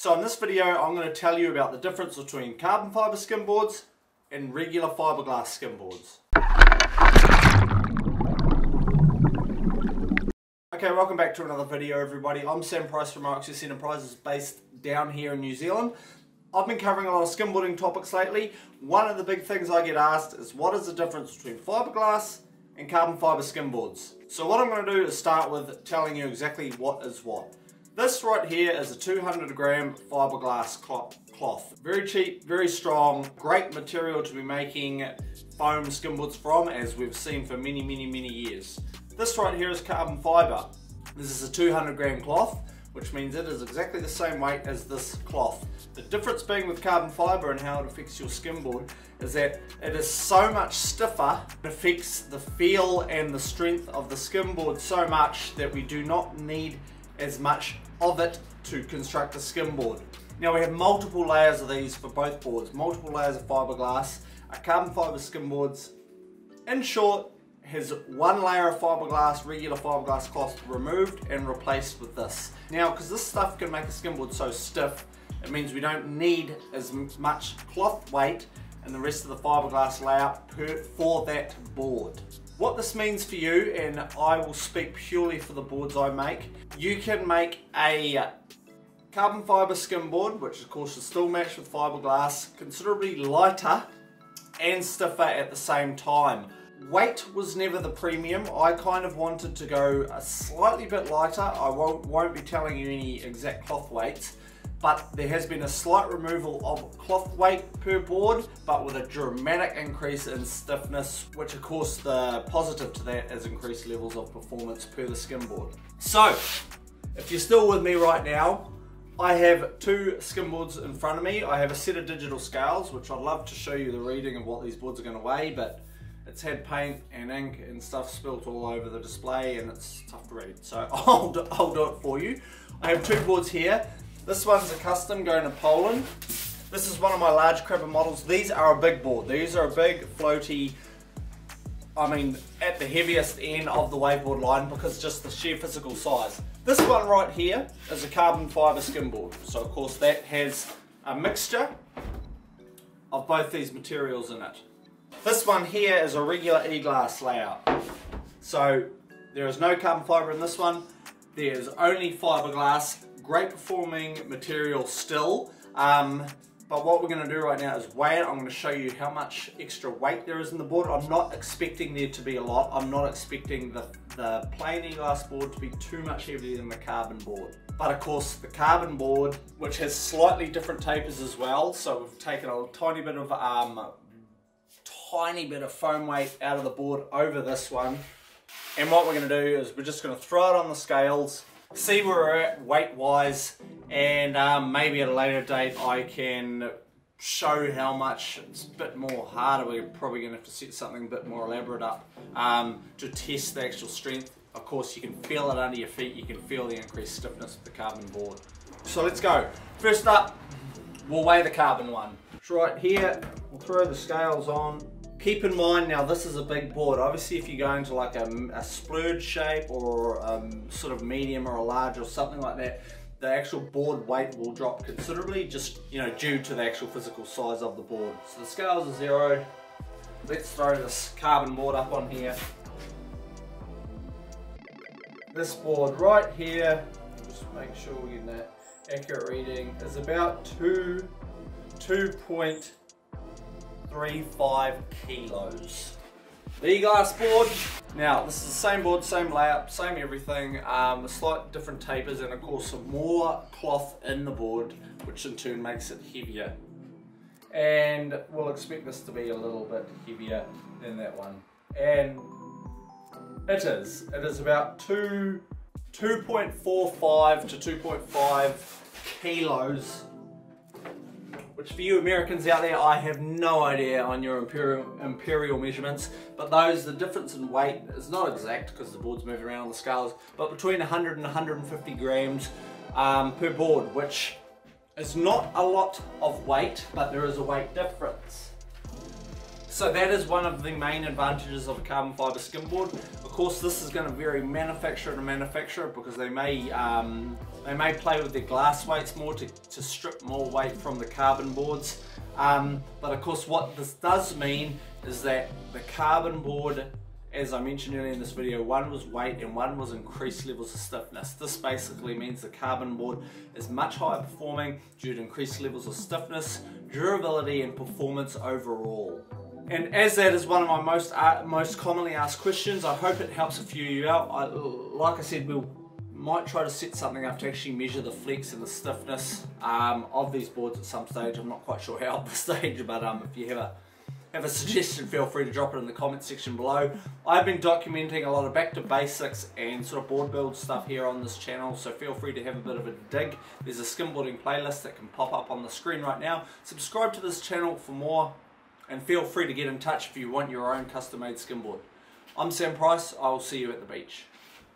So in this video I'm going to tell you about the difference between carbon fibre skimboards and regular fiberglass skimboards. Okay, welcome back to another video everybody. I'm Sam Price from OXS Enterprises based down here in New Zealand. I've been covering a lot of skimboarding topics lately. One of the big things I get asked is what is the difference between fiberglass and carbon fibre skimboards. So what I'm going to do is start with telling you exactly what is what. This right here is a 200-gram fiberglass cloth. Very cheap, very strong, great material to be making foam skimboards from, as we've seen for many, many, many years. This right here is carbon fibre. This is a 200-gram cloth, which means it is exactly the same weight as this cloth. The difference being with carbon fibre and how it affects your skimboard is that it is so much stiffer, it affects the feel and the strength of the skimboard so much that we do not need as much of it to construct a skimboard. Now we have multiple layers of these for both boards, multiple layers of fiberglass. Our carbon fibre skimboards, in short, has one layer of fiberglass, regular fiberglass cloth removed and replaced with this. Now, because this stuff can make a skimboard so stiff, it means we don't need as much cloth weight and the rest of the fiberglass layout for that board. What this means for you, and I will speak purely for the boards I make, you can make a carbon fibre skimboard, which of course is still matched with fiberglass, considerably lighter and stiffer at the same time. Weight was never the premium. I kind of wanted to go a slightly bit lighter. I won't be telling you any exact cloth weights, but there has been a slight removal of cloth weight per board, but with a dramatic increase in stiffness, which of course the positive to that is increased levels of performance per the skimboard. So, if you're still with me right now, I have two skimboards in front of me. I have a set of digital scales, which I'd love to show you the reading of what these boards are going to weigh, but it's had paint and ink and stuff spilt all over the display and it's tough to read. So I'll do it for you. I have two boards here. This one's a custom going to Poland. This is one of my large crabber models. These are a big board. These are a big floaty, I mean at the heaviest end of the waveboard line because just the sheer physical size. This one right here is a carbon fibre skimboard. So of course that has a mixture of both these materials in it. This one here is a regular e-glass layout. So there is no carbon fibre in this one. There is only fiberglass. Great performing material still, but what we're going to do right now is weigh it. I'm going to show you how much extra weight there is in the board. I'm not expecting there to be a lot. I'm not expecting the plain e-glass board to be too much heavier than the carbon board. But of course the carbon board, which has slightly different tapers as well, so we've taken a tiny bit of foam weight out of the board over this one. And what we're going to do is we're just going to throw it on the scales, see where we're at weight wise, and maybe at a later date I can show how much. It's a bit more harder, we're probably going to have to set something a bit more elaborate up to test the actual strength. Of course you can feel it under your feet, you can feel the increased stiffness of the carbon board. So let's go. First up, we'll weigh the carbon one. It's right here, we'll throw the scales on. Keep in mind now this is a big board. Obviously if you go into like a splurge shape or sort of medium or a large or something like that, the actual board weight will drop considerably, just you know, due to the actual physical size of the board. So the scales are zeroed. Let's throw this carbon board up on here. This board right here, just make sure we're getting that accurate reading, is about 2.35 kilos. The e-glass board, now this is the same board, same layout, same everything, slight different tapers and of course some more cloth in the board, which in turn makes it heavier. And we'll expect this to be a little bit heavier than that one. And it is about 2.45 to 2.5 kilos. Which for you Americans out there, I have no idea on your imperial measurements, but the difference in weight is not exact because the boards move around on the scales, but between 100 and 150 grams per board, which is not a lot of weight, but there is a weight difference. So that is one of the main advantages of a carbon fibre skimboard. Of course, this is going to vary manufacturer to manufacturer because they may play with their glass weights more to strip more weight from the carbon boards. But of course, what this does mean is that the carbon board, as I mentioned earlier in this video, one was weight and one was increased levels of stiffness. This basically means the carbon board is much higher performing due to increased levels of stiffness, durability and performance overall. And as that is one of my most commonly asked questions, I hope it helps a few of you out. Like I said, we might try to set something up to actually measure the flex and the stiffness of these boards at some stage. I'm not quite sure how at this stage, but if you have a suggestion, feel free to drop it in the comment section below. I've been documenting a lot of back to basics and sort of board build stuff here on this channel, so feel free to have a bit of a dig. There's a skimboarding playlist that can pop up on the screen right now. Subscribe to this channel for more, and feel free to get in touch if you want your own custom made skimboard. I'm Sam Price, I will see you at the beach.